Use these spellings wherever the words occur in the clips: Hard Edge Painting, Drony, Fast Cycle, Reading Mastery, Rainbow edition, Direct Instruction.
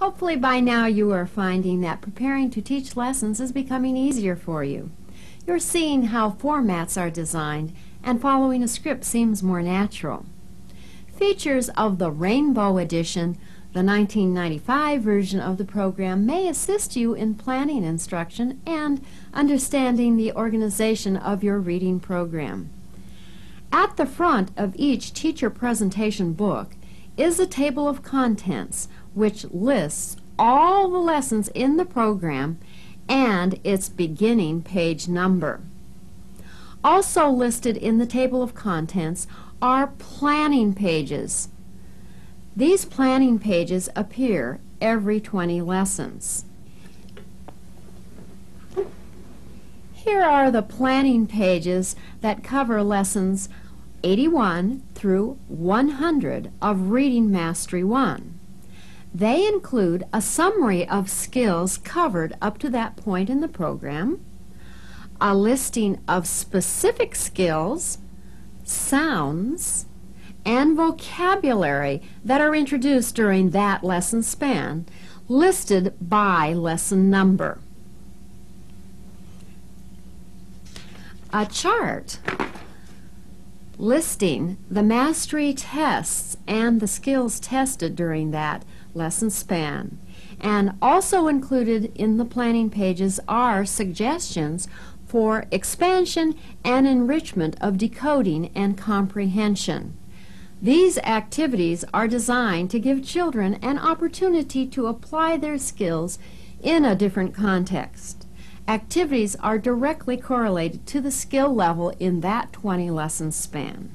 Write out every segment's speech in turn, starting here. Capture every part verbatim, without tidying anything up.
Hopefully by now you are finding that preparing to teach lessons is becoming easier for you. You're seeing how formats are designed, and following a script seems more natural. Features of the Rainbow edition, the nineteen ninety-five version of the program, may assist you in planning instruction and understanding the organization of your reading program. At the front of each teacher presentation book is a table of contents which lists all the lessons in the program and its beginning page number. Also listed in the table of contents are planning pages. These planning pages appear every twenty lessons. Here are the planning pages that cover lessons eighty-one through one hundred of Reading Mastery one. They include a summary of skills covered up to that point in the program, a listing of specific skills, sounds, and vocabulary that are introduced during that lesson span, listed by lesson number. A chart listing the mastery tests and the skills tested during that lesson span. And also included in the planning pages are suggestions for expansion and enrichment of decoding and comprehension. These activities are designed to give children an opportunity to apply their skills in a different context. Activities are directly correlated to the skill level in that twenty lesson span.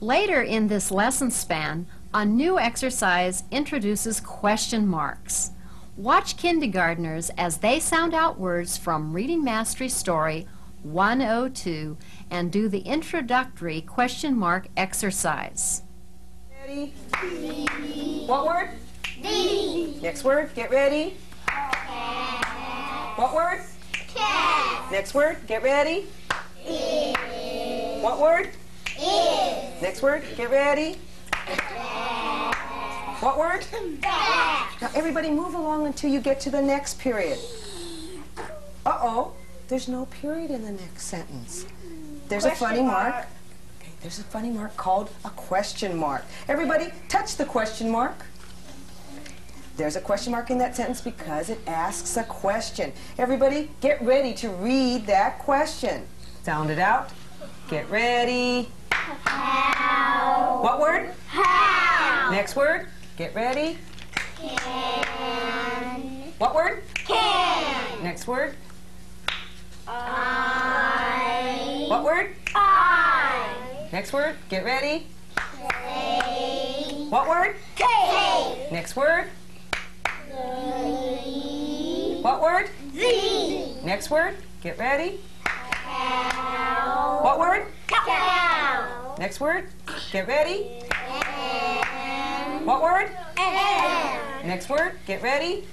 Later in this lesson span, a new exercise introduces question marks. Watch kindergartners as they sound out words from Reading Mastery Story one oh two and do the introductory question mark exercise. Ready? D. What word? D. Next word, get ready. Cat. What word? Cat. Next word, get ready. Is. What word? Is. Next word, get ready. Back. What word? Back. Now everybody move along until you get to the next period. Uh-oh. There's no period in the next sentence. There's question a funny mark. mark. Okay, there's a funny mark called a question mark. Everybody, touch the question mark. There's a question mark in that sentence because it asks a question. Everybody, get ready to read that question. Sound it out. Get ready. How. What word? How. Next word. Get ready. Can. What word? Can. Next word. I. What word? I. Next word, get ready. K. What word? K. K. Next word? Z. What word? Z. Next word, get ready. Cow. What word? Cow. Next word, get ready. M. What word? M. Next word, get ready.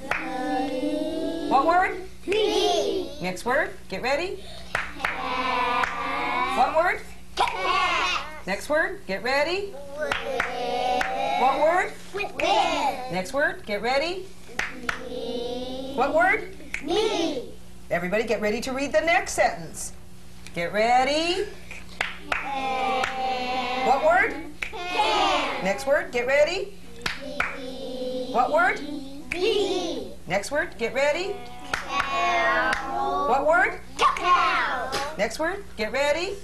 Z. What word? Z. Next word, get ready. Cat. What word? Cat. Next word, get ready. With. What word? With. Next word, get ready. Me. What word? Me. Everybody get ready to read the next sentence. Get ready. Cat. What word? Cat. Next word, get ready. Me. What word? Me. Next word, get ready. Cow. What word? Cow. Next word, get ready.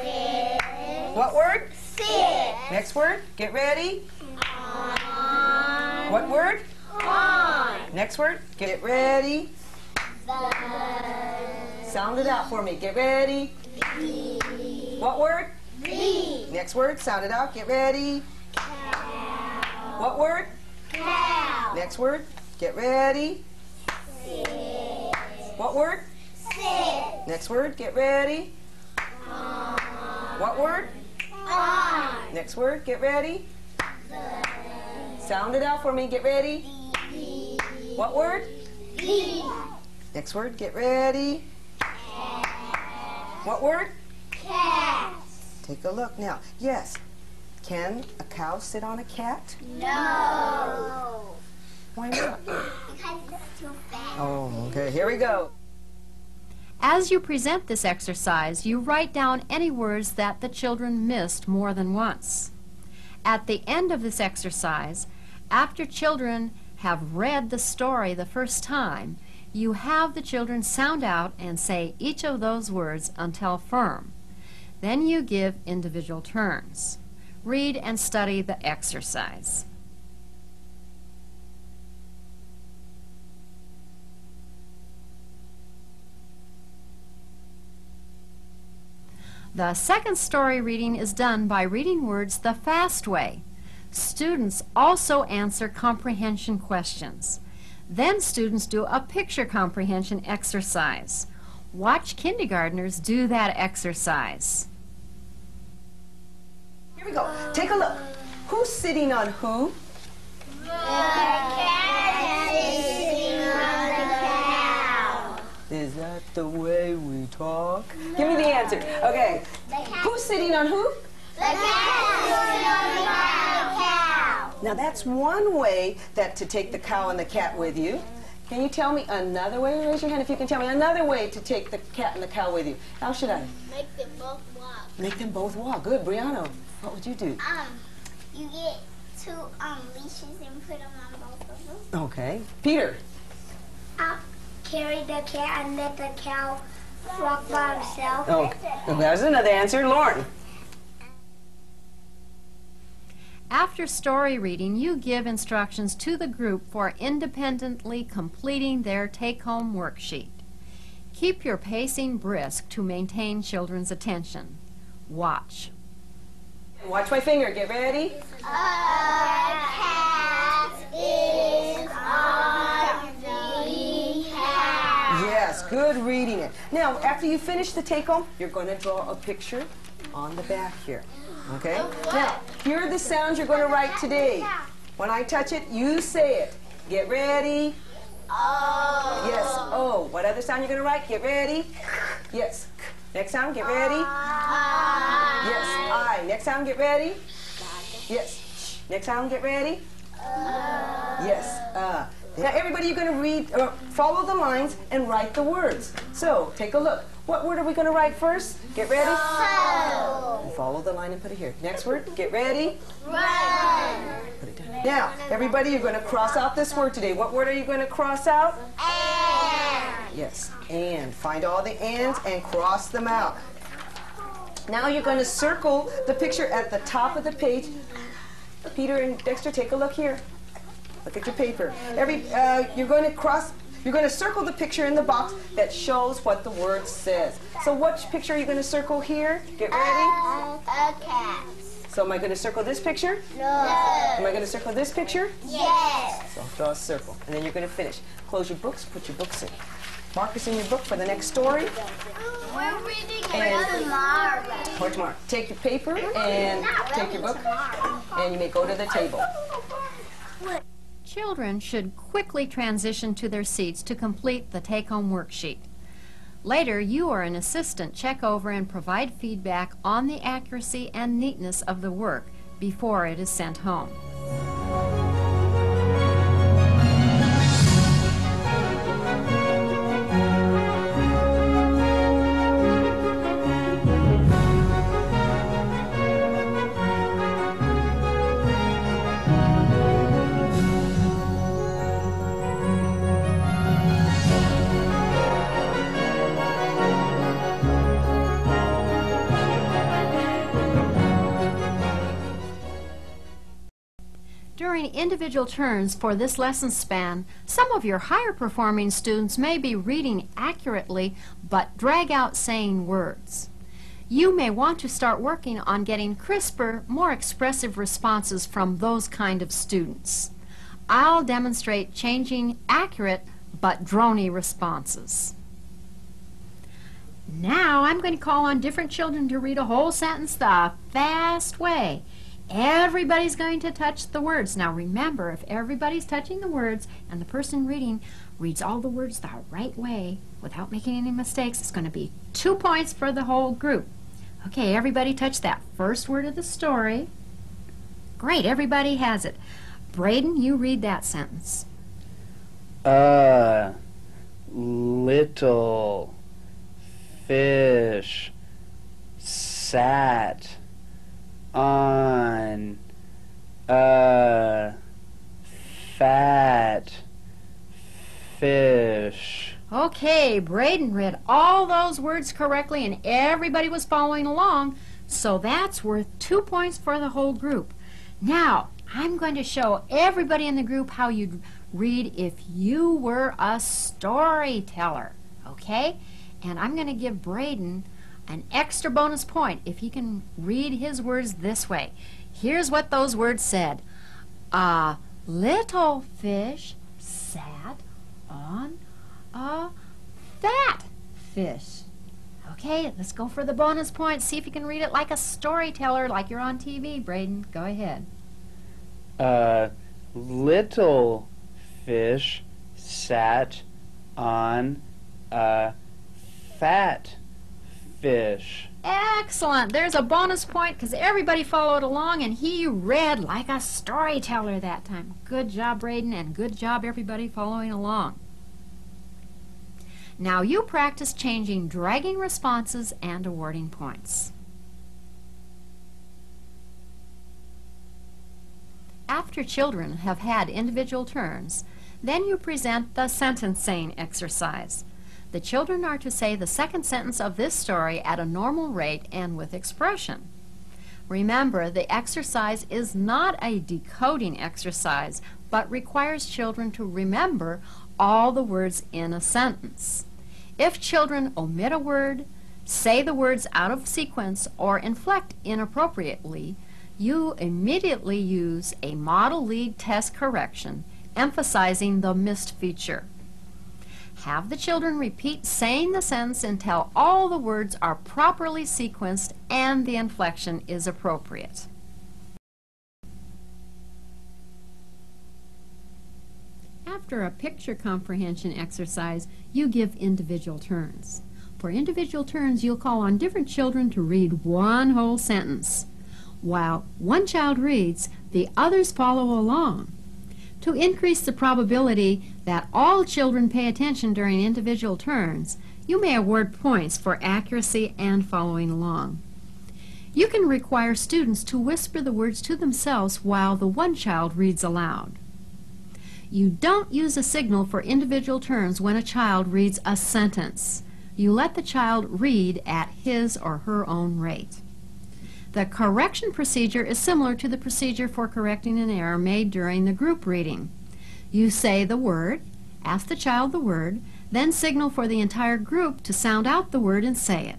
Six. What word? Six. Next word, get ready. On. What word? On. Next word, get ready. The. Sound it out for me. Get ready. The. What word? The. Next word, sound it out. Get ready. Cow. What word? Cow. Next word, get ready. Sit. What word? Sit. Next word, get ready. On. What word? On. Next word, get ready. The. Sound it out for me, get ready. The. What word? The. Next word, get ready. Cat. What word? Cat. Take a look now. Yes. Can a cow sit on a cat? No. Why not? Because it's too fast. Oh, okay. Here we go. As you present this exercise, you write down any words that the children missed more than once. At the end of this exercise, after children have read the story the first time, you have the children sound out and say each of those words until firm. Then you give individual turns. Read and study the exercise. The second story reading is done by reading words the fast way. Students also answer comprehension questions. Then students do a picture comprehension exercise. Watch kindergartners do that exercise. Here we go. Take a look. Who's sitting on who? The cat is sitting on the cow. Is that the way we talk? No. Give me the answer. Okay. The Who's sitting on who? The cat is sitting on the cow. Now that's one way that to take the cow and the cat with you. Can you tell me another way? Raise your hand if you can tell me another way to take the cat and the cow with you. How should I? Make them both walk. Make them both walk. Good, Brianna. What would you do? Um, you get two um, leashes and put them on both of them. Okay. Peter. I'll carry the cat and let the cow walk by himself. Oh, well, there's another answer. Lauren. After story reading, you give instructions to the group for independently completing their take-home worksheet. Keep your pacing brisk to maintain children's attention. Watch. Watch my finger. Get ready. A cat is on the cow. Yes, good reading it. Now, after you finish the take-home, you're going to draw a picture on the back here. Okay? Now, here are the sounds you're going to write today. When I touch it, you say it. Get ready. Oh. Yes, oh. What other sound you're going to write? Get ready. Yes. Next sound, get ready. I. Yes, I. Next sound, get ready. Yes. Next sound, get ready. Uh. Yes, uh. Now, everybody, you're going to read, uh, follow the lines and write the words. So, take a look. What word are we going to write first? Get ready. So. And follow the line and put it here. Next word. Get ready. Run. Put it down. Now, everybody, you're going to cross out this word today. What word are you going to cross out? And. Yes, and. Find all the ands and cross them out. Now you're going to circle the picture at the top of the page. Peter and Dexter, take a look here. Look at your paper. Every, uh, you're going to cross. You're going to circle the picture in the box that shows what the word says. So which picture are you going to circle here? Get ready. A, a cat. So am I going to circle this picture? No. Am I going to circle this picture? Yes. So I'll draw a circle. And then you're going to finish. Close your books. Put your books in. Mark us in your book for the next story. We're reading and tomorrow. Or tomorrow. Take your paper and take your book. And you may go to the table. Children should quickly transition to their seats to complete the take-home worksheet. Later, you or an assistant check over and provide feedback on the accuracy and neatness of the work before it is sent home. During individual turns for this lesson span, some of your higher performing students may be reading accurately but drag out saying words. You may want to start working on getting crisper, more expressive responses from those kind of students. I'll demonstrate changing accurate but drony responses. Now I'm going to call on different children to read a whole sentence the fast way. Everybody's going to touch the words. Now remember, if everybody's touching the words and the person reading reads all the words the right way without making any mistakes, it's going to be two points for the whole group. Okay, everybody touch that first word of the story. Great, everybody has it. Braden, you read that sentence. A little fish sat on a fat fish. Okay, Braden read all those words correctly and everybody was following along, so that's worth two points for the whole group. Now, I'm going to show everybody in the group how you'd read if you were a storyteller, okay? And I'm going to give Braden an extra bonus point if he can read his words this way. Here's what those words said. A little fish sat on a fat fish. Okay, let's go for the bonus point. See if you can read it like a storyteller, like you're on T V. Braden, go ahead. A little fish sat on a fat fish. Excellent! There's a bonus point because everybody followed along and he read like a storyteller that time. Good job, Braden, and good job everybody following along. Now you practice changing dragging responses and awarding points. After children have had individual turns, then you present the sentencing exercise. The children are to say the second sentence of this story at a normal rate and with expression. Remember, the exercise is not a decoding exercise, but requires children to remember all the words in a sentence. If children omit a word, say the words out of sequence, or inflect inappropriately, you immediately use a model lead test correction, emphasizing the missed feature. Have the children repeat saying the sentence until all the words are properly sequenced and the inflection is appropriate. After a picture comprehension exercise, you give individual turns. For individual turns, you'll call on different children to read one whole sentence. While one child reads, the others follow along. To increase the probability that all children pay attention during individual turns, you may award points for accuracy and following along. You can require students to whisper the words to themselves while the one child reads aloud. You don't use a signal for individual turns when a child reads a sentence. You let the child read at his or her own rate. The correction procedure is similar to the procedure for correcting an error made during the group reading. You say the word, ask the child the word, then signal for the entire group to sound out the word and say it.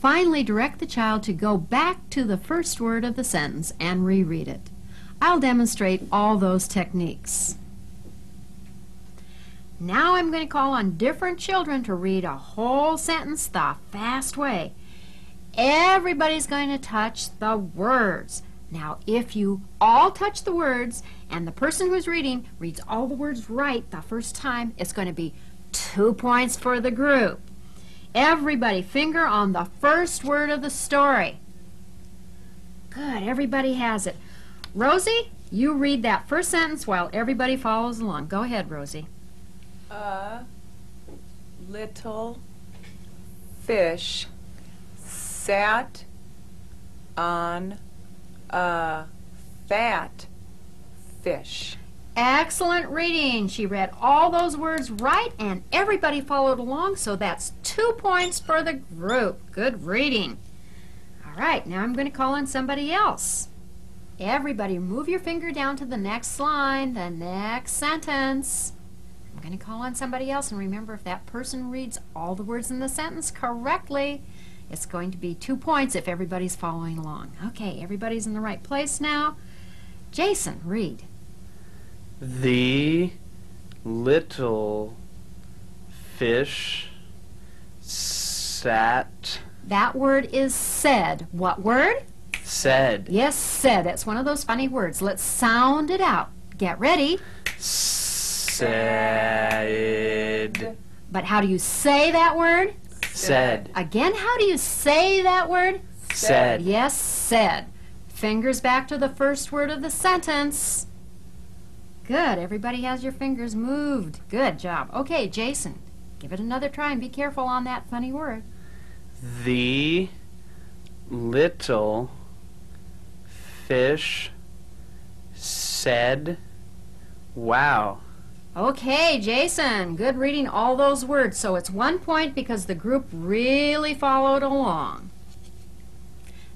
Finally, direct the child to go back to the first word of the sentence and reread it. I'll demonstrate all those techniques. Now I'm going to call on different children to read a whole sentence the fast way. Everybody's going to touch the words. Now, if you all touch the words and the person who's reading reads all the words right the first time, it's going to be two points for the group. Everybody, finger on the first word of the story. Good, everybody has it. Rosie, you read that first sentence while everybody follows along. Go ahead, Rosie. A little fish sat on a fat fish. Excellent reading. She read all those words right and everybody followed along, so that's two points for the group. Good reading. All right, now I'm going to call on somebody else. Everybody move your finger down to the next line, the next sentence. I'm going to call on somebody else, and remember, if that person reads all the words in the sentence correctly, it's going to be two points if everybody's following along. Okay, everybody's in the right place now. Jason, read. The little fish sat. That word is said. What word? Said. Yes, said. That's one of those funny words. Let's sound it out. Get ready. Said. But how do you say that word? Said. Again, how do you say that word? Said. Yes, said. Fingers back to the first word of the sentence. Good, everybody has your fingers moved. Good job. Okay, Jason, give it another try and be careful on that funny word. The little fish said, wow. Okay, Jason, good reading all those words. So it's one point because the group really followed along.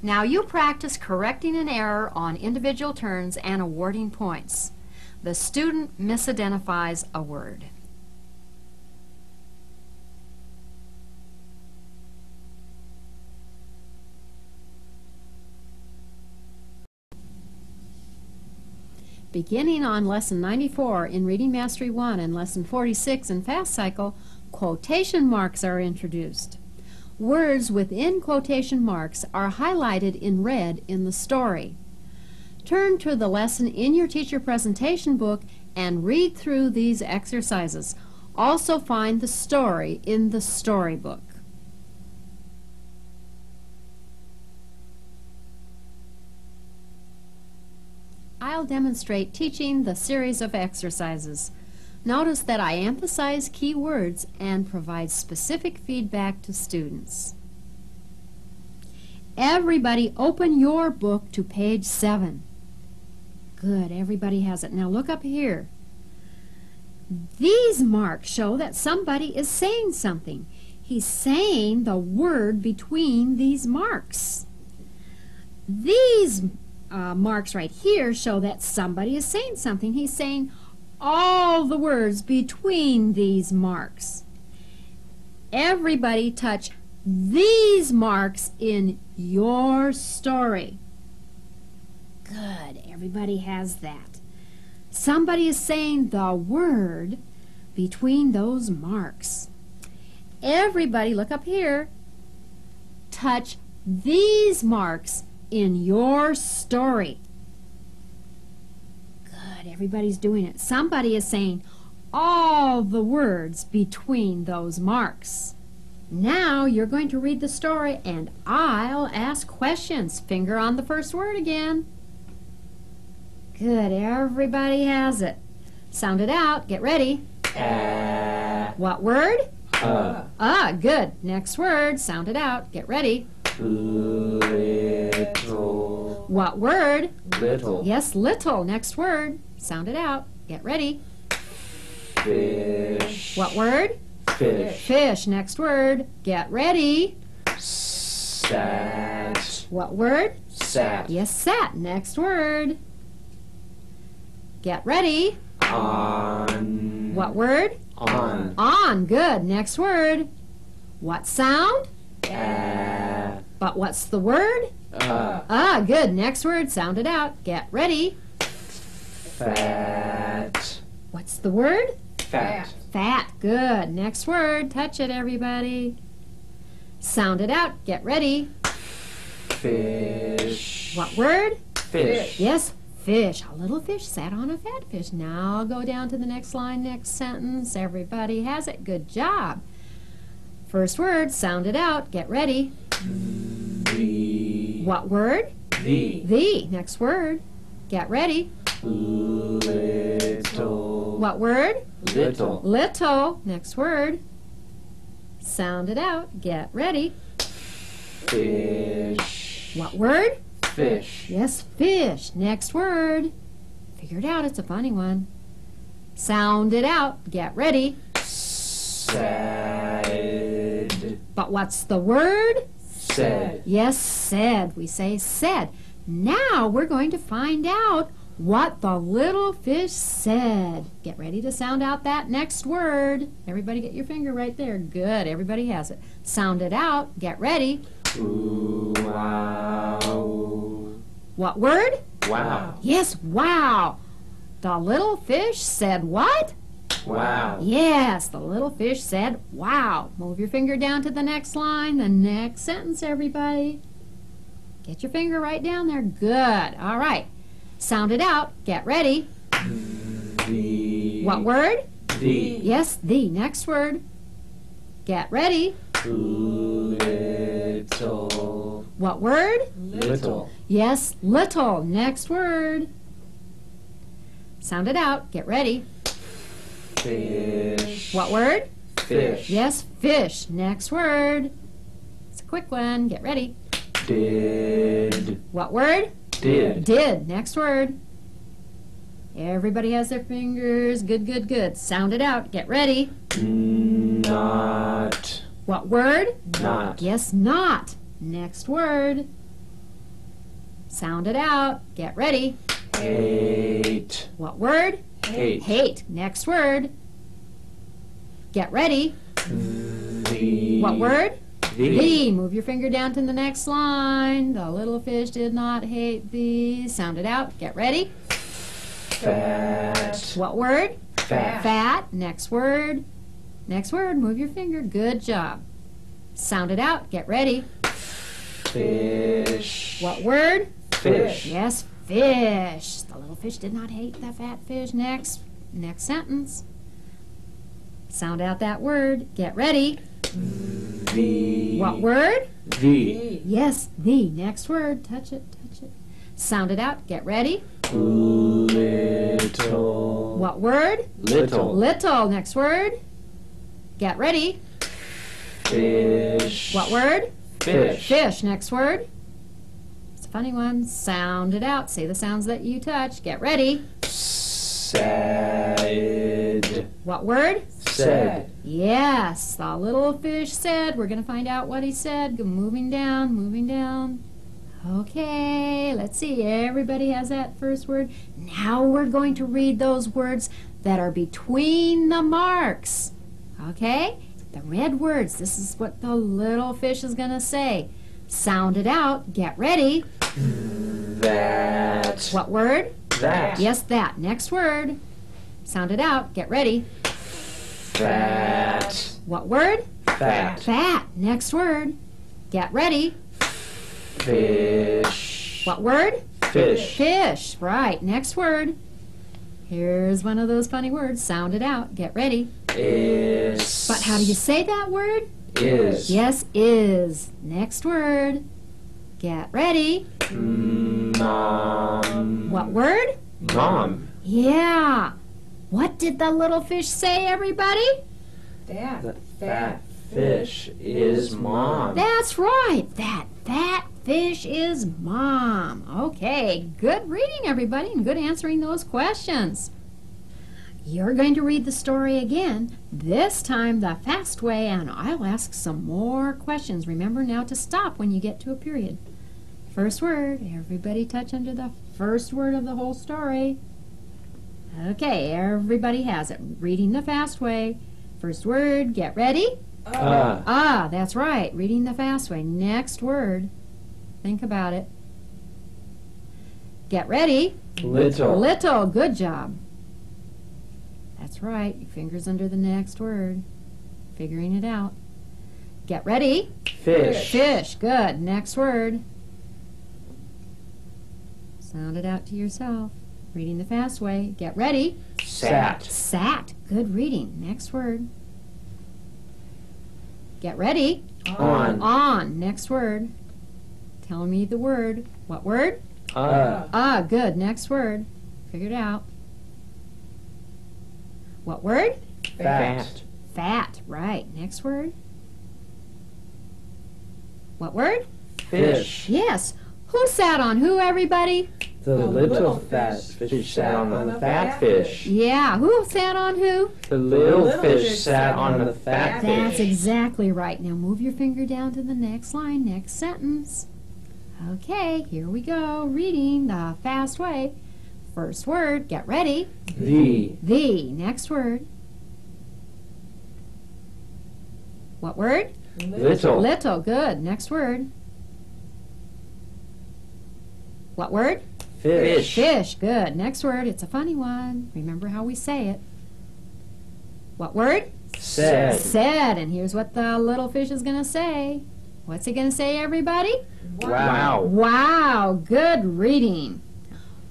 Now you practice correcting an error on individual turns and awarding points. The student misidentifies a word. Beginning on Lesson ninety-four in Reading Mastery one and Lesson forty-six in Fast Cycle, quotation marks are introduced. Words within quotation marks are highlighted in red in the story. Turn to the lesson in your teacher presentation book and read through these exercises. Also find the story in the storybook. I'll demonstrate teaching the series of exercises. Notice that I emphasize key words and provide specific feedback to students. Everybody open your book to page seven. Good, everybody has it. Now look up here. These marks show that somebody is saying something. He's saying the word between these marks. These uh, marks right here show that somebody is saying something. He's saying all the words between these marks. Everybody touch these marks in your story. Good, everybody has that. Somebody is saying the word between those marks. Everybody, look up here. Touch these marks in your story. Good, everybody's doing it. Somebody is saying all the words between those marks. Now you're going to read the story and I'll ask questions. Finger on the first word again. Good, everybody has it. Sound it out. Get ready. Uh. What word? Uh. Ah, good. Next word. Sound it out. Get ready. Little. What word? Little. Yes, little. Next word. Sound it out. Get ready. Fish. What word? Fish. Fish. Next word. Get ready. Sat. What word? Sat. Yes, sat. Next word. Get ready. On. What word? On. On. Good. Next word. What sound? Uh. But what's the word? Uh. Ah, good. Next word. Sound it out. Get ready. Fat. What's the word? Fat. Fat. Good. Next word. Touch it, everybody. Sound it out. Get ready. Fish. What word? Fish. Yes. Fish. A little fish sat on a fat fish. Now go down to the next line, next sentence. Everybody has it. Good job. First word, sound it out. Get ready. The. What word? The. The. Next word. Get ready. Little. What word? Little. Little. Next word. Sound it out. Get ready. Fish. What word? Fish. Yes, fish. Next word. Figure it out. It's a funny one. Sound it out. Get ready. Said. But what's the word? Said. Yes, said. We say said. Now we're going to find out what the little fish said. Get ready to sound out that next word. Everybody get your finger right there. Good. Everybody has it. Sound it out. Get ready. Ooh, wow. What word? Wow. Yes, wow. The little fish said what? Wow. Yes, the little fish said wow. Move your finger down to the next line, the next sentence, everybody. Get your finger right down there. Good. All right. Sound it out. Get ready. The. What word? The. Yes, the. Next word. Get ready. Little. What word? Little. Yes, little. Next word. Sound it out. Get ready. Fish. What word? Fish. Yes, fish. Next word. It's a quick one. Get ready. Did. What word? Did. Did. Next word. Everybody has their fingers. Good, good, good. Sound it out. Get ready. Not. What word? Not. Yes, not. Next word. Sound it out. Get ready. Hate. What word? Hate. Hate. Next word. Get ready. The. What word? The. Thee. Move your finger down to the next line. The little fish did not hate thee. Sound it out. Get ready. Fat. What word? Fat. Fat. Next word. Next word. Move your finger. Good job. Sound it out. Get ready. Fish. What word? Fish. Yes, fish. The little fish did not hate the fat fish. Next, next sentence. Sound out that word. Get ready. The. What word? The. Yes, the. Next word. Touch it, touch it. Sound it out. Get ready. Little. What word? Little. Little. Next word. Get ready. Fish. What word? Fish. Fish. Next word. Funny one. Sound it out. Say the sounds that you touch. Get ready. Said. What word? Said. Yes. The little fish said. We're going to find out what he said. Moving down, moving down. Okay. Let's see. Everybody has that first word. Now we're going to read those words that are between the marks. Okay? The red words. This is what the little fish is going to say. Sound it out. Get ready. That. What word? That. Yes, that. Next word. Sound it out. Get ready. Fat. What word? Fat. Fat. Next word. Get ready. Fish. What word? Fish. Fish. Right. Next word. Here's one of those funny words. Sound it out. Get ready. Is. But how do you say that word? Is. Yes, is. Next word. Get ready. Mom. What word? Mom. Yeah. What did the little fish say, everybody? That fat, fat fish is mom. That's right. That fat fish is mom. Okay. Good reading, everybody, and good answering those questions. You're going to read the story again, this time the fast way, and I'll ask some more questions. Remember now to stop when you get to a period. First word, everybody touch under the first word of the whole story. Okay, everybody has it. Reading the fast way. First word, get ready. Ah. Ah, that's right. Reading the fast way. Next word. Think about it. Get ready. Little. Little. Good job. That's right. Your fingers under the next word. Figuring it out. Get ready. Fish. Fish. Good. Next word. Sound it out to yourself. Reading the fast way. Get ready. Sat. Sat. Good reading. Next word. Get ready. On. On. Next word. Tell me the word. What word? Uh. Ah. Good. Next word. Figure it out. What word? Fat. Fat, right. Next word. What word? Fish. Yes. Who sat on who, everybody? The, the little, little fat fish, fish sat on the, the fat fish. fish. Yeah. Who sat on who? The little, the little fish, fish sat on the fat fish. That's exactly right. Now move your finger down to the next line, next sentence. Okay, here we go. Reading the fast way. First word, get ready. The. The. Next word. What word? Little. Little. Good. Next word. What word? Fish. Fish. Good. Next word. It's a funny one. Remember how we say it. What word? Said. Said. And here's what the little fish is going to say. What's he going to say, everybody? Wow. Wow. Wow. Good reading.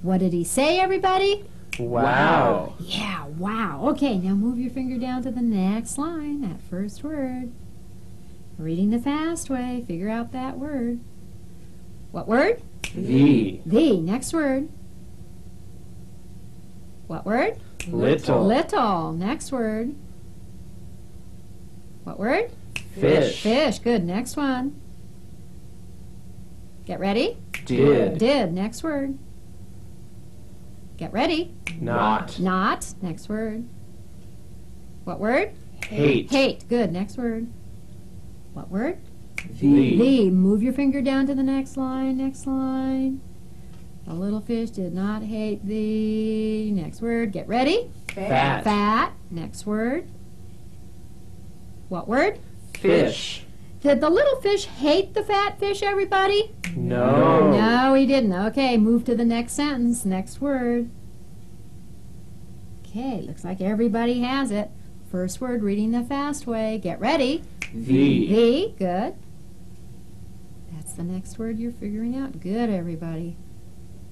What did he say, everybody? Wow. Yeah, wow. Okay, now move your finger down to the next line, that first word. Reading the fast way, figure out that word. What word? The. The. Next word. What word? Little. Little. Next word. What word? Fish. Fish. Good. Next one. Get ready. Did. Did. Next word. Get ready. Not. Not. Next word. What word? Hate. Hate. Good. Next word. What word? The. The. Move your finger down to the next line. Next line. The little fish did not hate thee. Next word. Get ready. Fat. Fat. Next word. What word? Fish. Did the little fish hate the fat fish, everybody? No. No, he didn't. Okay, move to the next sentence. Next word. Okay, looks like everybody has it. First word, reading the fast way. Get ready. The. The. Good. That's the next word you're figuring out. Good, everybody.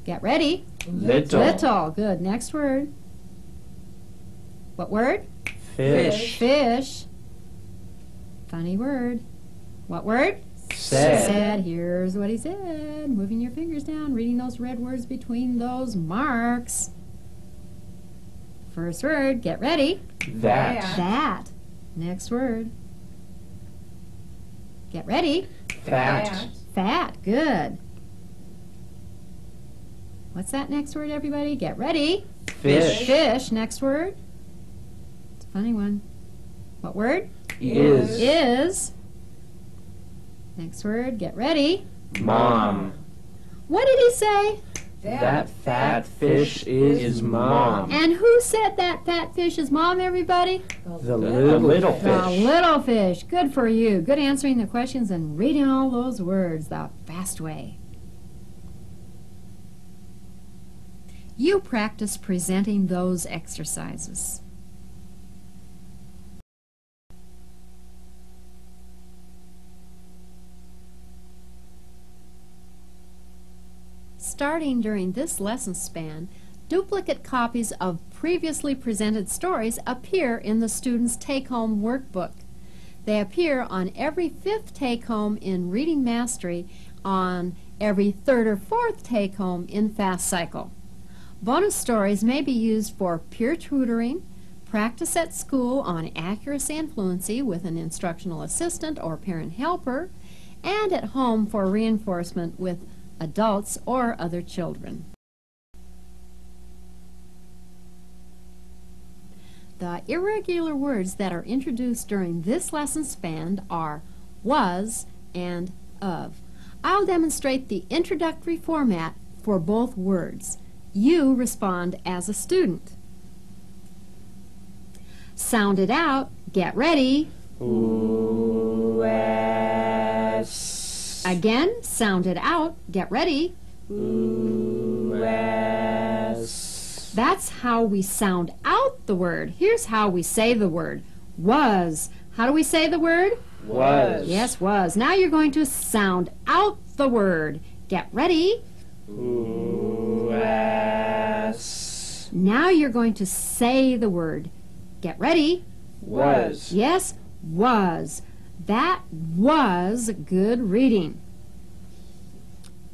Get ready. Little. Little. Good. Next word. What word? Fish. Fish. Funny word. What word? Said. Said. Here's what he said. Moving your fingers down, reading those red words between those marks. First word, get ready. That. That. Next word. Get ready. Fat. Fat. Good. What's that next word, everybody? Get ready. Fish. Fish. Next word. It's a funny one. What word? Is. Is. Next word, get ready. Mom. What did he say? That, that fat fish is, is mom. And who said that fat fish is mom, everybody? The little, little fish. The little fish. Good for you. Good answering the questions and reading all those words the fast way. You practice presenting those exercises. Starting during this lesson span, duplicate copies of previously presented stories appear in the students' take-home workbook. They appear on every fifth take-home in Reading Mastery, on every third or fourth take-home in Fast Cycle. Bonus stories may be used for peer tutoring, practice at school on accuracy and fluency with an instructional assistant or parent helper, and at home for reinforcement with adults or other children. The irregular words that are introduced during this lesson span are was and of. I'll demonstrate the introductory format for both words. You respond as a student. Sound it out. Get ready. U S Again, sound it out. Get ready. U S That's how we sound out the word. Here's how we say the word. Was. How do we say the word? Was. Yes, was. Now you're going to sound out the word. Get ready. U S Now you're going to say the word. Get ready. Was. Yes, was. That was good reading.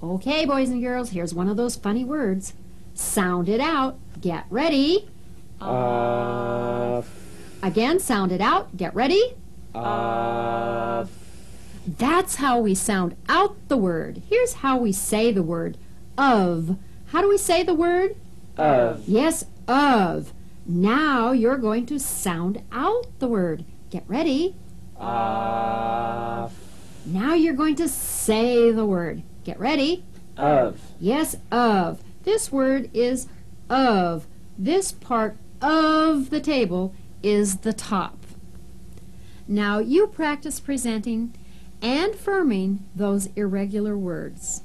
Okay, boys and girls, here's one of those funny words. Sound it out. Get ready. Of. Again, sound it out. Get ready. Of. That's how we sound out the word. Here's how we say the word. Of. How do we say the word? Of. Yes, of. Now you're going to sound out the word. Get ready. Of. Now you're going to say the word. Get ready. Of. Yes, of. This word is of. This part of the table is the top. Now you practice presenting and firming those irregular words.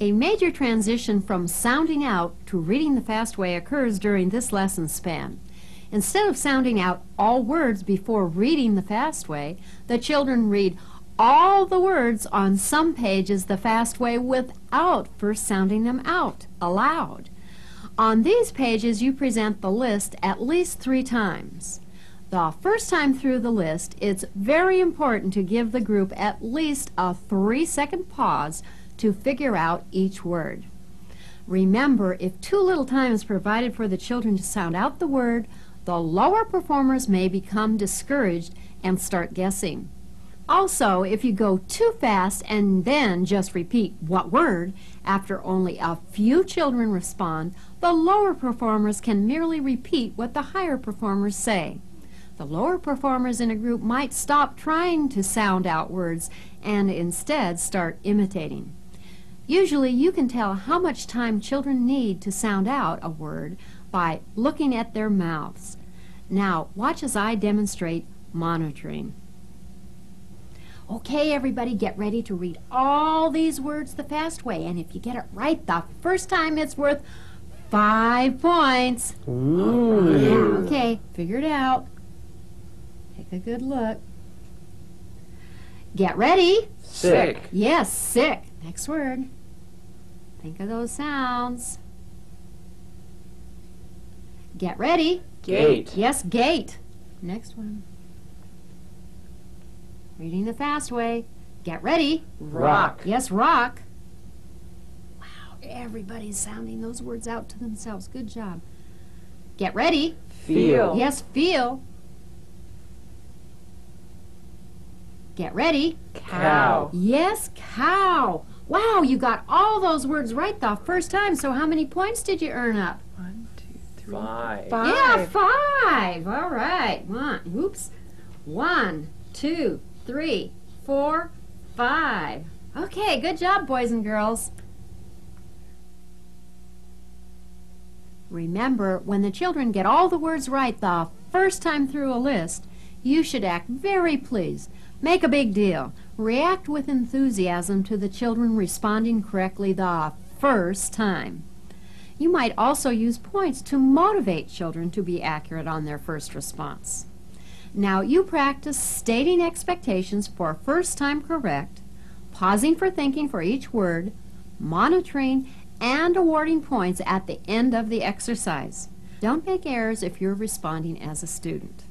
A major transition from sounding out to reading the fast way occurs during this lesson span. Instead of sounding out all words before reading the fast way, the children read all the words on some pages the fast way without first sounding them out aloud. On these pages, you present the list at least three times. The first time through the list, it's very important to give the group at least a three-second pause to figure out each word. Remember, if too little time is provided for the children to sound out the word, the lower performers may become discouraged and start guessing. Also, if you go too fast and then just repeat what word after only a few children respond, the lower performers can merely repeat what the higher performers say. The lower performers in a group might stop trying to sound out words and instead start imitating. Usually, you can tell how much time children need to sound out a word by looking at their mouths. Now, watch as I demonstrate monitoring. Okay, everybody, get ready to read all these words the fast way, and if you get it right the first time, it's worth five points. Ooh. Yeah, okay, figure it out. Take a good look. Get ready. Sick. Yes, sick. Next word. Think of those sounds. Get ready. Gate. Yes, gate. Next one. Reading the fast way. Get ready. Rock. Yes, rock. Wow, everybody's sounding those words out to themselves. Good job. Get ready. Feel. Yes, feel. Get ready. Cow. Yes, cow. Wow, you got all those words right the first time, so how many points did you earn up? One, two, three, five. five. Yeah, five. All right. One, whoops. One, two, three, four, five. Okay, good job, boys and girls. Remember, when the children get all the words right the first time through a list, you should act very pleased. Make a big deal. React with enthusiasm to the children responding correctly the first time. You might also use points to motivate children to be accurate on their first response. Now you practice stating expectations for first time correct, pausing for thinking for each word, monitoring, and awarding points at the end of the exercise. Don't make errors if you're responding as a student.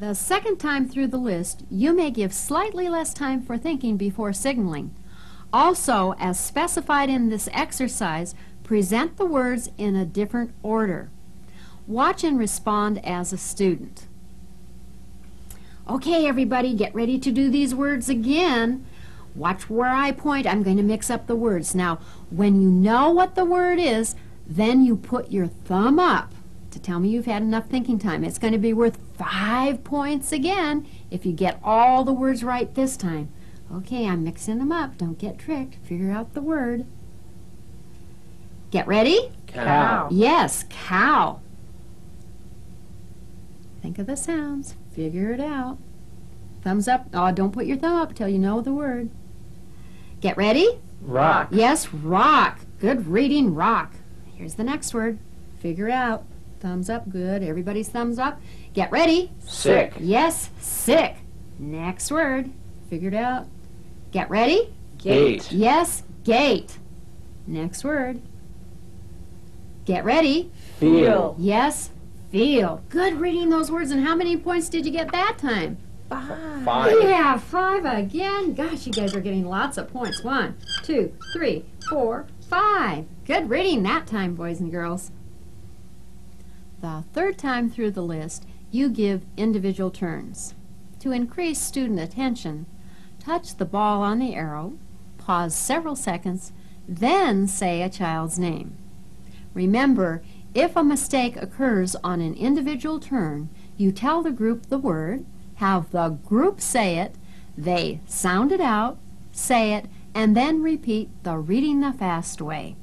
The second time through the list, you may give slightly less time for thinking before signaling. Also, as specified in this exercise, present the words in a different order. Watch and respond as a student. Okay, everybody, get ready to do these words again. Watch where I point. I'm going to mix up the words. Now, when you know what the word is, then you put your thumb up to tell me you've had enough thinking time. It's going to be worth five points again if you get all the words right this time. Okay, I'm mixing them up. Don't get tricked. Figure out the word. Get ready? Cow. Yes, cow. Think of the sounds. Figure it out. Thumbs up. Oh, don't put your thumb up till you know the word. Get ready? Rock. Yes, rock. Good reading, rock. Here's the next word. Figure it out. Thumbs up. Good. Everybody's thumbs up. Get ready. Sick. Yes, sick. Next word. Figured out. Get ready. Gate. Yes, gate. Next word. Get ready. Feel. Yes, feel. Good reading those words. And how many points did you get that time? Five. five. Yeah, five again. Gosh, you guys are getting lots of points. One, two, three, four, five. Good reading that time, boys and girls. The third time through the list, you give individual turns. To increase student attention, touch the ball on the arrow, pause several seconds, then say a child's name. Remember, if a mistake occurs on an individual turn, you tell the group the word, have the group say it, they sound it out, say it, and then repeat the reading the fast way.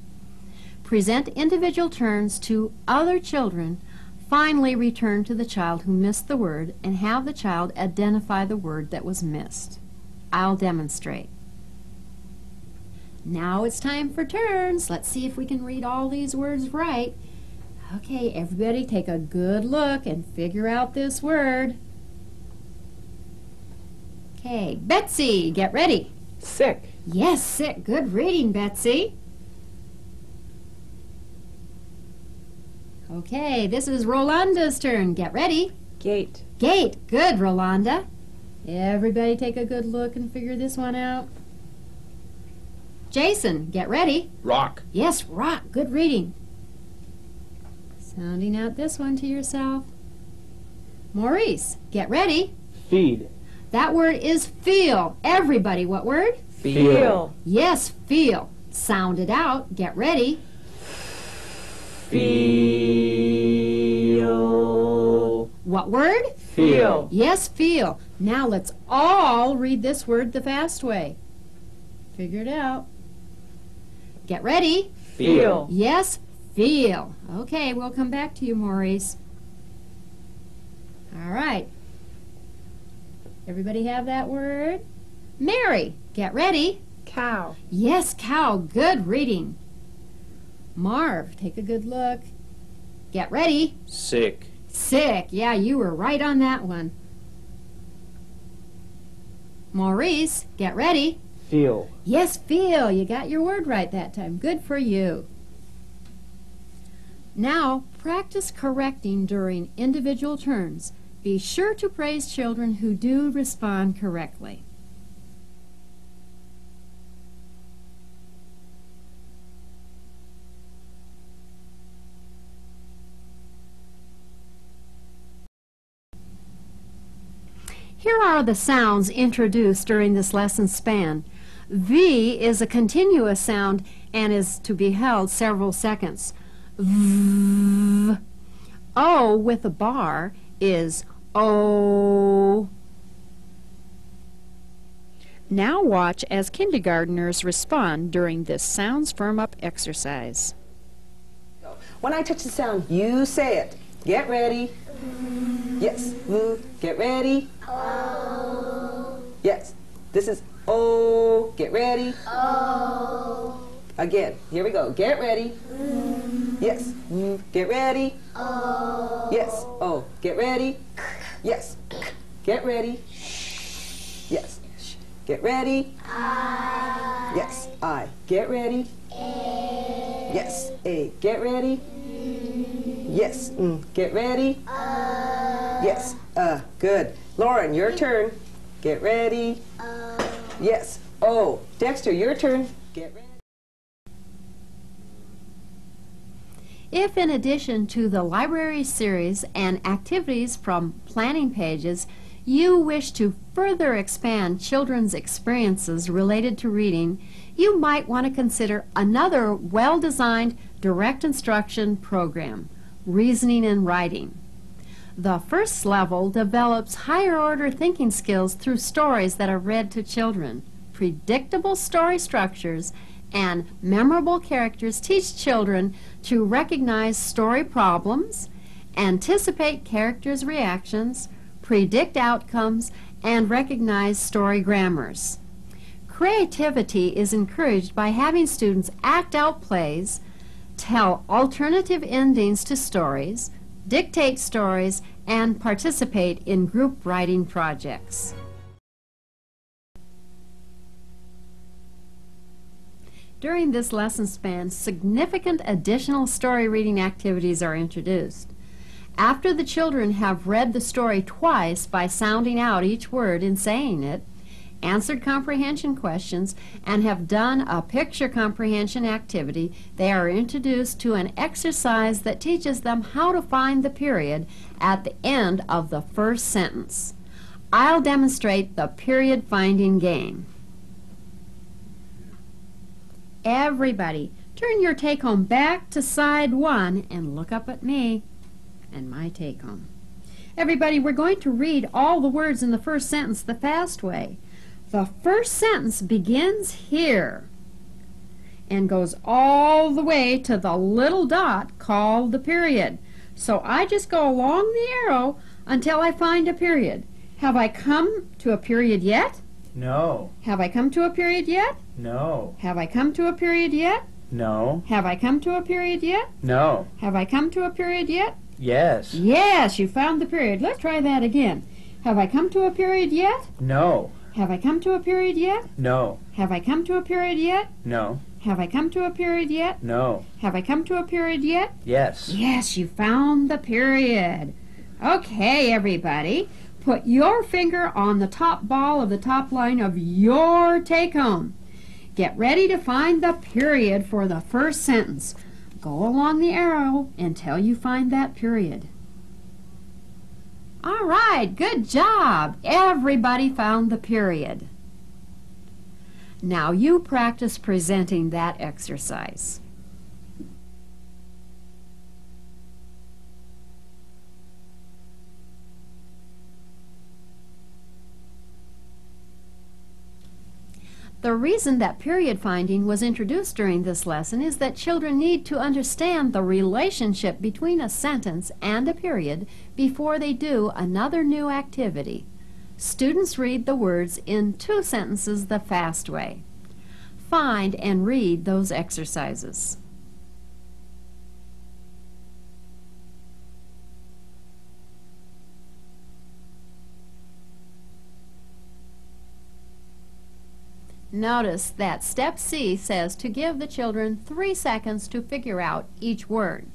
Present individual turns to other children. Finally, return to the child who missed the word and have the child identify the word that was missed. I'll demonstrate. Now it's time for turns. Let's see if we can read all these words right. Okay, everybody take a good look and figure out this word. Okay, Betsy, get ready. Sick. Yes, sick. Good reading, Betsy. Okay, this is Rolanda's turn. Get ready. Gate. Gate. Good, Rolanda. Everybody take a good look and figure this one out. Jason, get ready. Rock. Yes, rock. Good reading. Sounding out this one to yourself. Maurice, get ready. Feed. That word is feel. Everybody, what word? Feel. Feel. Yes, feel. Sound it out. Get ready. Feel. What word? Feel. Yes, feel. Now let's all read this word the fast way. Figure it out. Get ready. Feel. Yes, feel. Okay, we'll come back to you, Maurice. All right. Everybody have that word? Mary, get ready. Cow. Yes, cow. Good reading. Marv, take a good look. Get ready. Sick. Sick. Yeah, you were right on that one. Maurice, get ready. Feel. Yes, feel. You got your word right that time. Good for you. Now, practice correcting during individual turns. Be sure to praise children who do respond correctly. Here are the sounds introduced during this lesson span. V is a continuous sound and is to be held several seconds. V. O with a bar is O. Now watch as kindergartners respond during this Sounds Firm Up exercise. When I touch the sound, you say it. Get ready. Yes. Get ready. Oh. Yes. This is O. Get ready. Oh. Again. Here we go. Get ready. Mm. Yes. Get ready. Oh. Yes. Oh. Get ready. Yes. Get ready. Yes. Get ready. I. Yes. I. Get ready. A. Yes. A. Get ready. Mm. Yes. Mm. Get ready. Uh. Yes. Uh. Good. Lauren, your turn. Get ready. Uh. Yes. Oh. Dexter, your turn. Get ready. If in addition to the library series and activities from planning pages, you wish to further expand children's experiences related to reading, you might want to consider another well-designed direct instruction program, Reasoning and Writing. The first level develops higher-order thinking skills through stories that are read to children. Predictable story structures and memorable characters teach children to recognize story problems, anticipate characters' reactions, predict outcomes, and recognize story grammars. Creativity is encouraged by having students act out plays, tell alternative endings to stories, dictate stories, and participate in group writing projects. During this lesson span, significant additional story reading activities are introduced. After the children have read the story twice by sounding out each word and saying it, answered comprehension questions, and have done a picture comprehension activity, they are introduced to an exercise that teaches them how to find the period at the end of the first sentence. I'll demonstrate the period finding game. Everybody, turn your take-home back to side one and look up at me and my take-home. Everybody, we're going to read all the words in the first sentence the fast way. The first sentence begins here and goes all the way to the little dot called the period. So I just go along the arrow until I find a period. Have I come to a period yet? No. Have I come to a period yet? No. Have I come to a period yet? No. Have I come to a period yet? No. Have I come to a period yet? Yes. Yes, you found the period. Let's try that again. Have I come to a period yet? No. Have I come to a period yet? No. Have I come to a period yet? No. Have I come to a period yet? No. Have I come to a period yet? Yes. Yes, you found the period. Okay, everybody. Put your finger on the top ball of the top line of your take-home. Get ready to find the period for the first sentence. Go along the arrow until you find that period. All right, good job. Everybody found the period. Now you practice presenting that exercise. The reason that period finding was introduced during this lesson is that children need to understand the relationship between a sentence and a period before they do another new activity. Students read the words in two sentences the fast way. Find and read those exercises. Notice that step C says to give the children three seconds to figure out each word.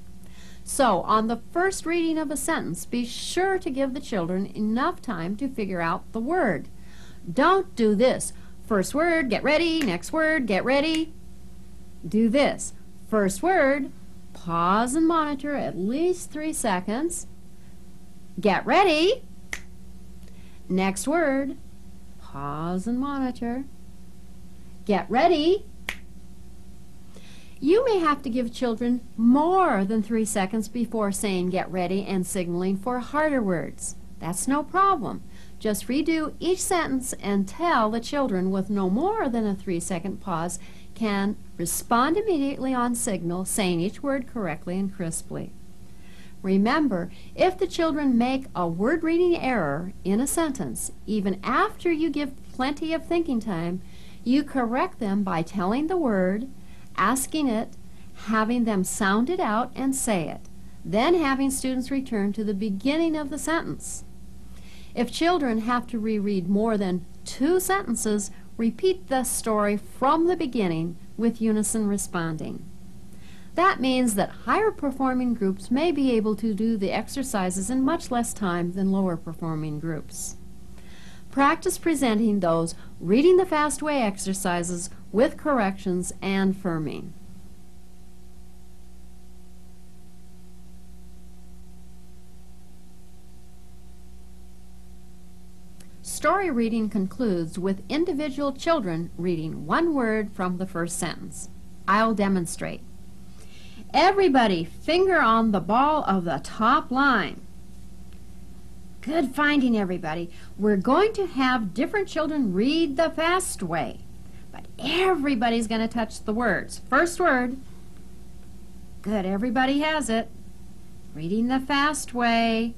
So on the first reading of a sentence, be sure to give the children enough time to figure out the word. Don't do this. First word, get ready. Next word, get ready. Do this. First word, pause and monitor at least three seconds. Get ready. Next word, pause and monitor. Get ready. You may have to give children more than three seconds before saying get ready and signaling for harder words. That's no problem. Just redo each sentence and tell the children with no more than a three second pause can respond immediately on signal, saying each word correctly and crisply. Remember, if the children make a word reading error in a sentence, even after you give plenty of thinking time, you correct them by telling the word, asking it, having them sound it out and say it, then having students return to the beginning of the sentence. If children have to reread more than two sentences, repeat the story from the beginning with unison responding. That means that higher performing groups may be able to do the exercises in much less time than lower performing groups. Practice presenting those reading the fast way exercises with corrections and firming. Story reading concludes with individual children reading one word from the first sentence. I'll demonstrate. Everybody, finger on the ball of the top line. Good finding, everybody. We're going to have different children read the fast way, but everybody's going to touch the words. First word. Good, everybody has it. Reading the fast way.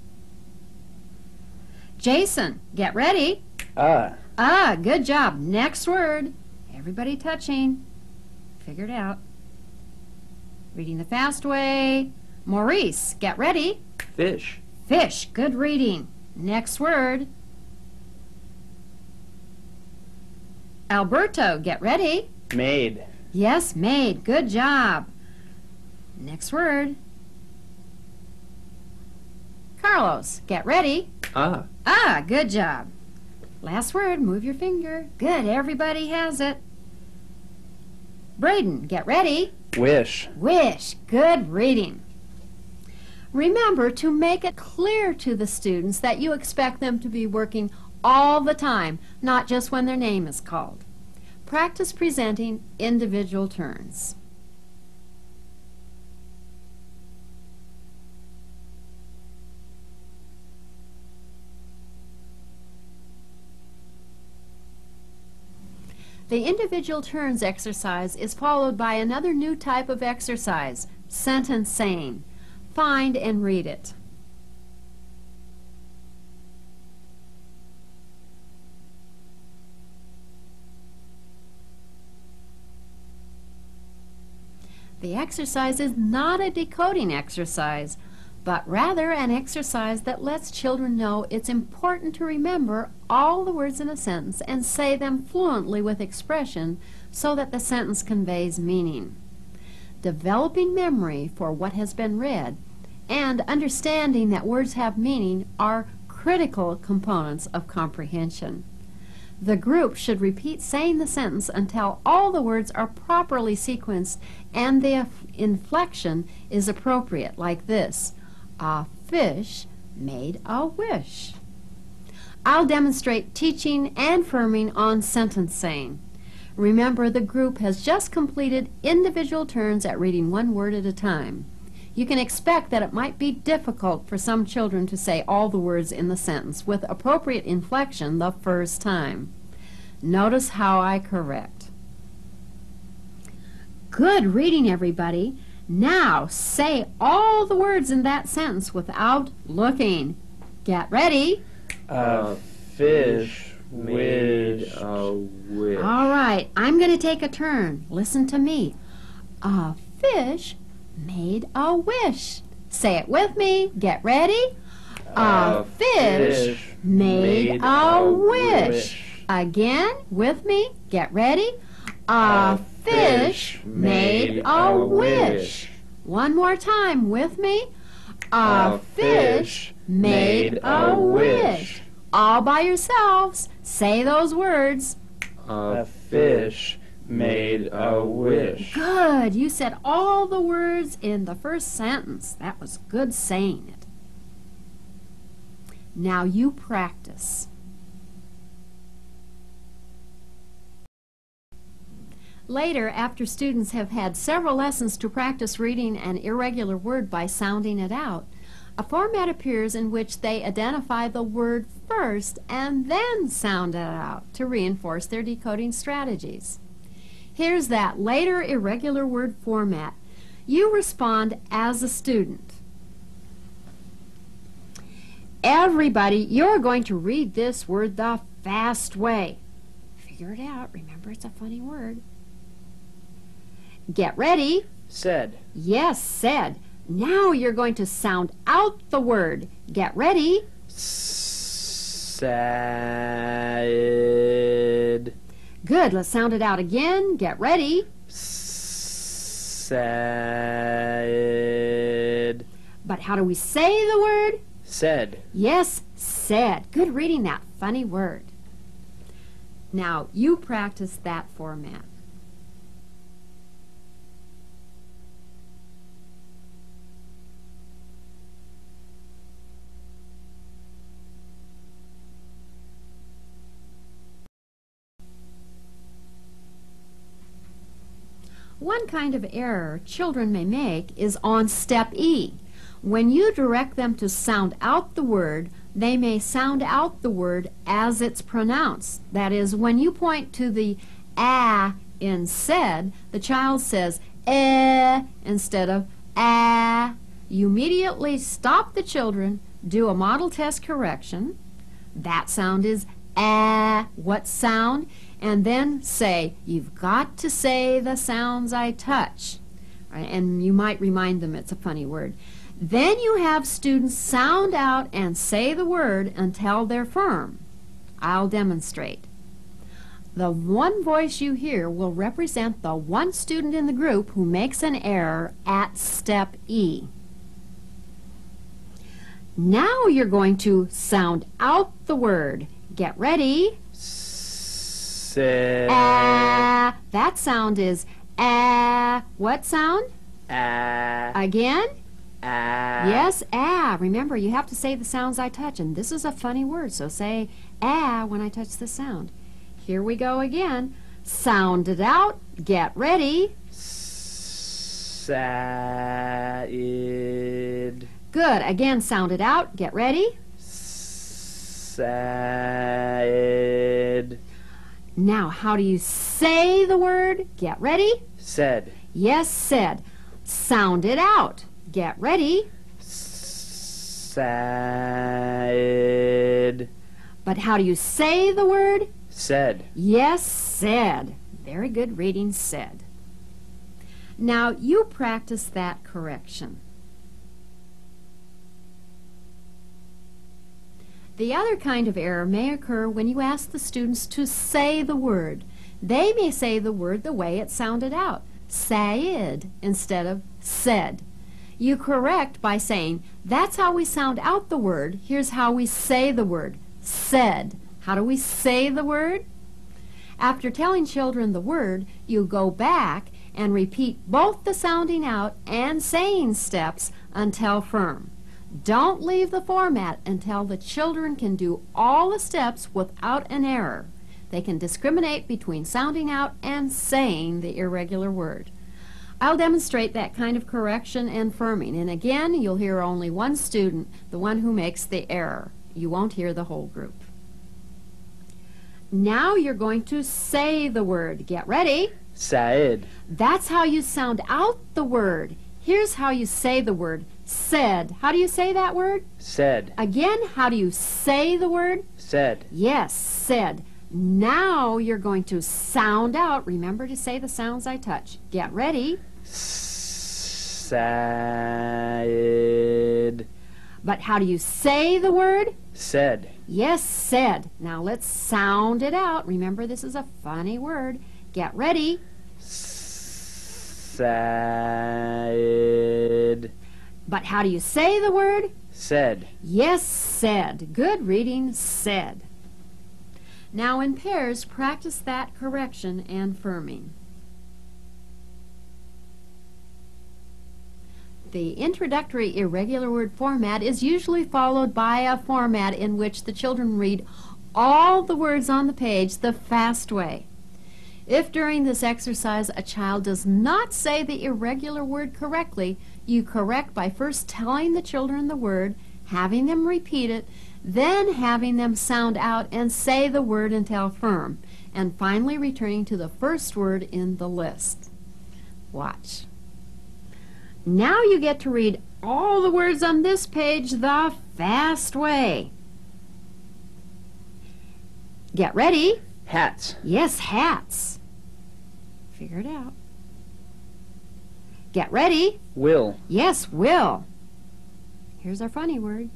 Jason, get ready. Ah. Ah, good job. Next word. Everybody touching. Figured out. Reading the fast way. Maurice, get ready. Fish. Fish, good reading. Next word. Alberto, get ready. Maid. Yes, maid. Good job. Next word. Carlos, get ready. Ah. Ah, good job. Last word, move your finger. Good, everybody has it. Braden, get ready. Wish. Wish, good reading. Remember to make it clear to the students that you expect them to be working all the time, not just when their name is called. Practice presenting individual turns. The individual turns exercise is followed by another new type of exercise, sentence saying. Find and read it. The exercise is not a decoding exercise, but rather an exercise that lets children know it's important to remember all the words in a sentence and say them fluently with expression so that the sentence conveys meaning. Developing memory for what has been read and understanding that words have meaning are critical components of comprehension. The group should repeat saying the sentence until all the words are properly sequenced and the inflection is appropriate, like this: a fish made a wish. I'll demonstrate teaching and firming on sentence saying. Remember, the group has just completed individual turns at reading one word at a time. You can expect that it might be difficult for some children to say all the words in the sentence with appropriate inflection the first time. Notice how I correct. Good reading, everybody. Now say all the words in that sentence without looking. Get ready. A fish made a wish. All right, I'm going to take a turn. Listen to me. A fish made a wish. Say it with me. Get ready. A, a fish, fish made, made a wish. wish. Again, with me. Get ready. A, a fish, fish made a wish. wish. One more time, with me. A, a fish made a wish. All by yourselves, say those words. A fish made a wish. Good. You said all the words in the first sentence. That was good saying it. Now you practice. Later, after students have had several lessons to practice reading an irregular word by sounding it out, a format appears in which they identify the word first and then sound it out to reinforce their decoding strategies. Here's that later irregular word format. You respond as a student. Everybody, you're going to read this word the fast way. Figure it out. Remember, it's a funny word. Get ready. Said. Yes, said. Now you're going to sound out the word. Get ready. Sad. Good. Let's sound it out again. Get ready. Said. But how do we say the word? Said. Yes, said. Good reading that funny word. Now you practice that format. One kind of error children may make is on step E. When you direct them to sound out the word, they may sound out the word as it's pronounced. That is, when you point to the ah in said, the child says eh instead of ah. You immediately stop the children, do a model test correction. That sound is ah. What sound? And then say, you've got to say the sounds I touch. Right? And you might remind them it's a funny word. Then you have students sound out and say the word until they're firm. I'll demonstrate. The one voice you hear will represent the one student in the group who makes an error at step E. Now you're going to sound out the word. Get ready. Said. Ah. That sound is ah. What sound? Ah. Again? Ah. Yes, ah. Remember, you have to say the sounds I touch, and this is a funny word, so say ah when I touch the sound. Here we go again. Sound it out. Get ready. Said. Good. Again, sound it out. Get ready. Said. Now, how do you say the word? Get ready. Said. Yes, said. Sound it out. Get ready. Said. But how do you say the word? Said. Yes, said. Very good reading, said. Now you practice that correction. The other kind of error may occur when you ask the students to say the word. They may say the word the way it sounded out, said instead of said. You correct by saying, that's how we sound out the word, here's how we say the word, said. How do we say the word? After telling children the word, you go back and repeat both the sounding out and saying steps until firm. Don't leave the format until the children can do all the steps without an error. They can discriminate between sounding out and saying the irregular word. I'll demonstrate that kind of correction and firming, and again you'll hear only one student, the one who makes the error. You won't hear the whole group. Now you're going to say the word. Get ready. Said. That's how you sound out the word. Here's how you say the word. Said. How do you say that word? Said. Again, how do you say the word? Said. Yes, said. Now you're going to sound out. Remember to say the sounds I touch. Get ready. Said. But how do you say the word? Said. Yes, said. Now let's sound it out. Remember, this is a funny word. Get ready. Said. But how do you say the word? Said. Yes, said. Good reading, said. Now in pairs, practice that correction and firming. The introductory irregular word format is usually followed by a format in which the children read all the words on the page the fast way. If during this exercise a child does not say the irregular word correctly, you correct by first telling the children the word, having them repeat it, then having them sound out and say the word until firm, and finally returning to the first word in the list. Watch. Now you get to read all the words on this page the fast way. Get ready. Hats. Yes, hats. Figure it out. Get ready. Will. Yes, will. Here's our funny word.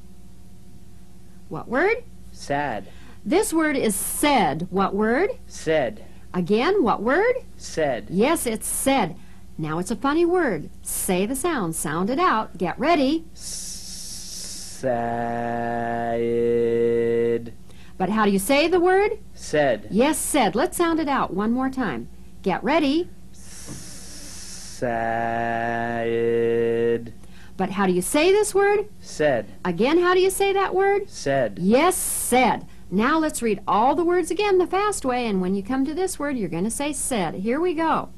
What word? Sad. This word is said. What word? Said. Again, what word? Said. Yes, it's said. Now it's a funny word. Say the sound. Sound it out. Get ready. Said. But how do you say the word? Said. Yes, said. Let's sound it out one more time. Get ready. Said. But how do you say this word? Said. Again, how do you say that word? Said. Yes, said. Now let's read all the words again the fast way, and when you come to this word, you're going to say said. Here we go.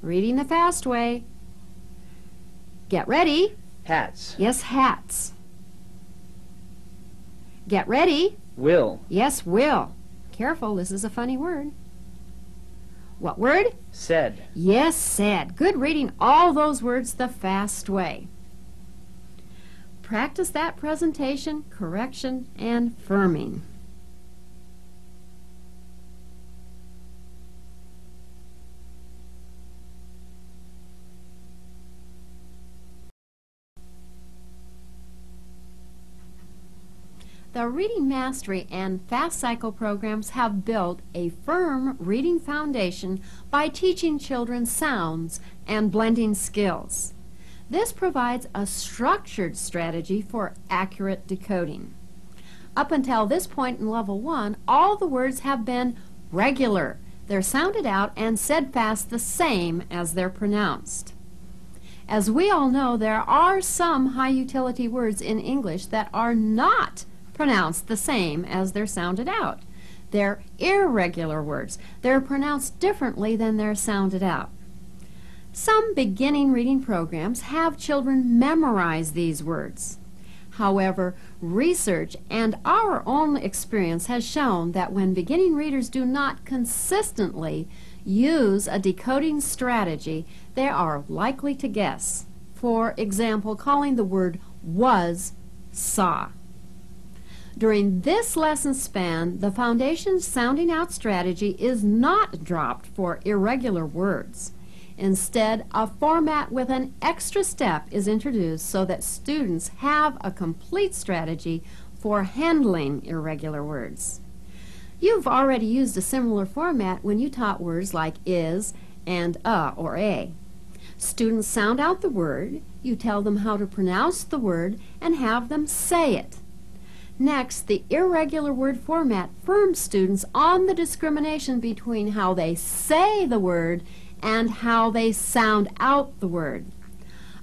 Reading the fast way. Get ready. Hats. Yes, hats. Get ready. Will. Yes, will. Careful, this is a funny word. What word? Said. Yes, said. Good reading all those words the fast way. Practice that presentation, correction, and firming. The Reading Mastery and Fast Cycle programs have built a firm reading foundation by teaching children sounds and blending skills. This provides a structured strategy for accurate decoding. Up until this point in Level one, all the words have been regular. They're sounded out and said fast the same as they're pronounced. As we all know, there are some high-utility words in English that are not pronounced the same as they're sounded out. They're irregular words. They're pronounced differently than they're sounded out. Some beginning reading programs have children memorize these words. However, research and our own experience has shown that when beginning readers do not consistently use a decoding strategy, they are likely to guess. For example, calling the word was saw. During this lesson span, the foundation sounding out strategy is not dropped for irregular words. Instead, a format with an extra step is introduced so that students have a complete strategy for handling irregular words. You've already used a similar format when you taught words like is and a or a. Students sound out the word, you tell them how to pronounce the word, and have them say it. Next, the irregular word format firms students on the discrimination between how they say the word and how they sound out the word.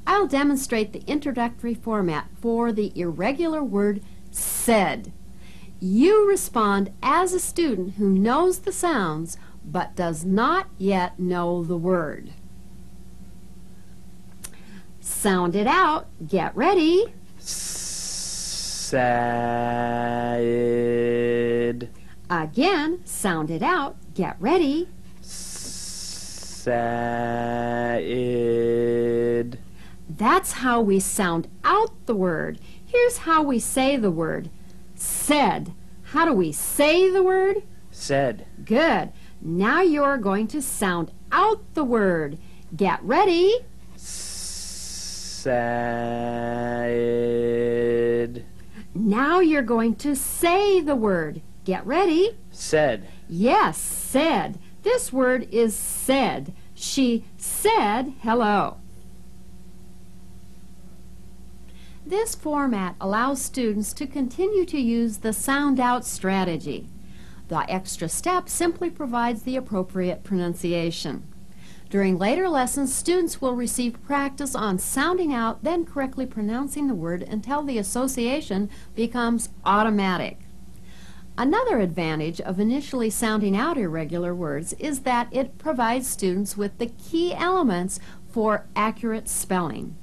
I'll demonstrate the introductory format for the irregular word said. You respond as a student who knows the sounds but does not yet know the word. Sound it out. Get ready. Sad. Again, sound it out. Get ready. Sad. That's how we sound out the word. Here's how we say the word. Said. How do we say the word? Said. Good. Now you're going to sound out the word. Get ready. Said. Now you're going to say the word. Get ready. Said. Yes, said. This word is said. She said hello. This format allows students to continue to use the sound out strategy. The extra step simply provides the appropriate pronunciation. During later lessons, students will receive practice on sounding out, then correctly pronouncing the word until the association becomes automatic. Another advantage of initially sounding out irregular words is that it provides students with the key elements for accurate spelling.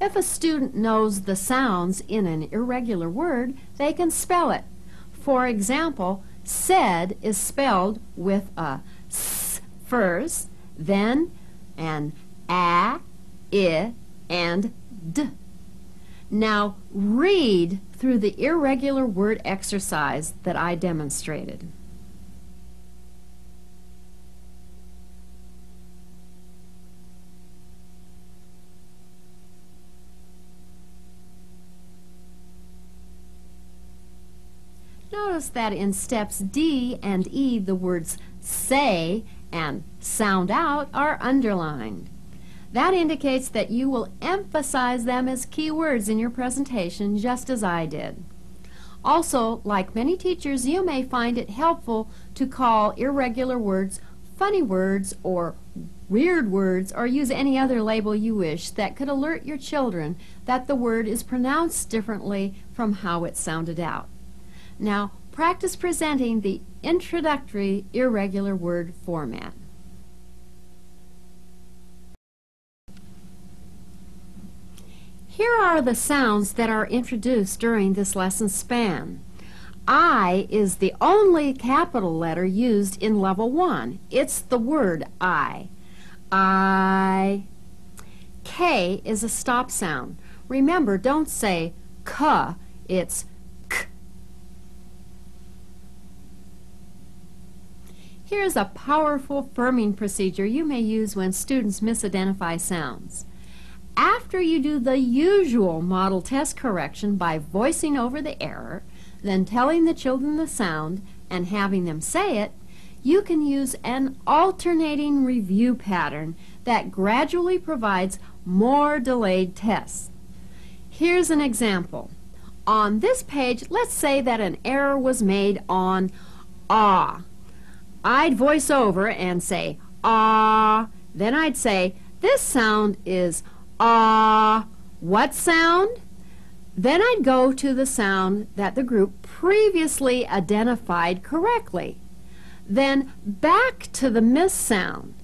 If a student knows the sounds in an irregular word, they can spell it. For example, said is spelled with a s first, then an a, I, and d. Now read through the irregular word exercise that I demonstrated. Notice that in steps D and E, the words say and sound out are underlined. That indicates that you will emphasize them as key words in your presentation, just as I did. Also, like many teachers, you may find it helpful to call irregular words funny words or weird words, or use any other label you wish that could alert your children that the word is pronounced differently from how it's sounded out. Now, practice presenting the introductory irregular word format. Here are the sounds that are introduced during this lesson span. I is the only capital letter used in level one. It's the word I. I. K is a stop sound. Remember, don't say k, it's here's a powerful firming procedure you may use when students misidentify sounds. After you do the usual model test correction by voicing over the error, then telling the children the sound and having them say it, you can use an alternating review pattern that gradually provides more delayed tests. Here's an example. On this page, let's say that an error was made on ah. I'd voice over and say ah, then I'd say this sound is ah, what sound? Then I'd go to the sound that the group previously identified correctly. Then back to the missed sound.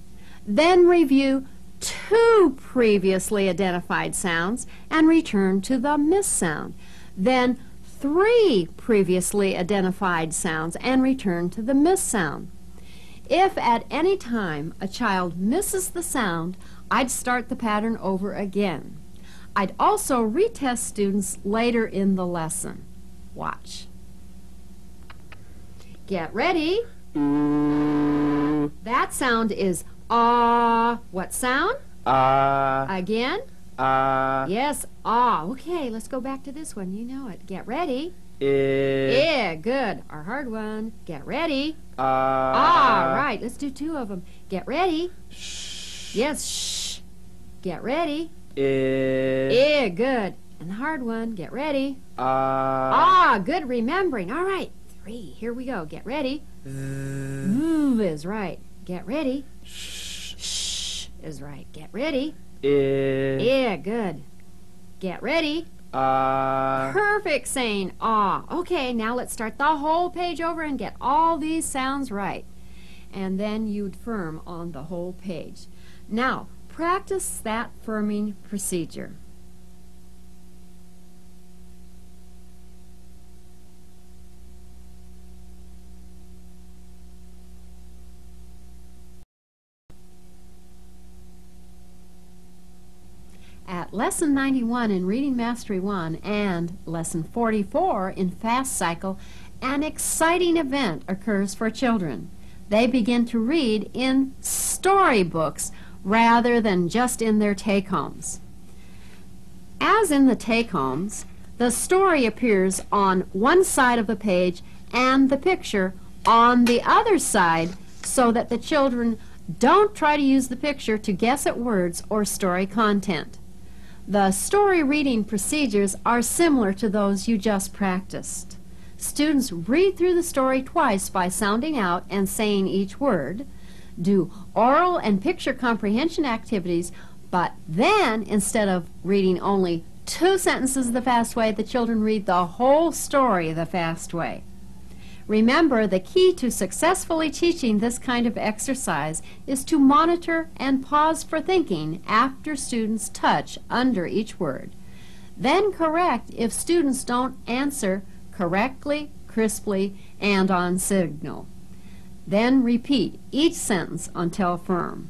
Then review two previously identified sounds and return to the missed sound. Then three previously identified sounds and return to the missed sound. If at any time a child misses the sound, I'd start the pattern over again. I'd also retest students later in the lesson. Watch. Get ready. That sound is ah. What sound? Ah. Uh, Again? Ah. Uh, yes, ah. Okay, let's go back to this one. You know it. Get ready. Eh. Yeah, good. Our hard one. Get ready. Ah. Uh, ah, right. Let's do two of them. Get ready. Shh. Yes, shh. Get ready. Eh. Yeah, good. And the hard one. Get ready. Ah. Uh, ah, good remembering. All right. Three. Here we go. Get ready. Z. Move is right. Get ready. Shh. Shh is right. Get ready. Eh. Yeah, good. Get ready. Ah. Uh, Perfect saying ah. Okay, now let's start the whole page over and get all these sounds right. And then you'd firm on the whole page. Now, practice that firming procedure. At Lesson ninety-one in Reading Mastery one and Lesson forty-four in Fast Cycle, an exciting event occurs for children. They begin to read in storybooks rather than just in their take-homes. As in the take-homes, the story appears on one side of the page and the picture on the other side so that the children don't try to use the picture to guess at words or story content. The story reading procedures are similar to those you just practiced. Students read through the story twice by sounding out and saying each word, do oral and picture comprehension activities, but then instead of reading only two sentences the fast way, the children read the whole story the fast way. Remember, the key to successfully teaching this kind of exercise is to monitor and pause for thinking after students touch under each word. Then correct if students don't answer correctly, crisply, and on signal. Then repeat each sentence until firm.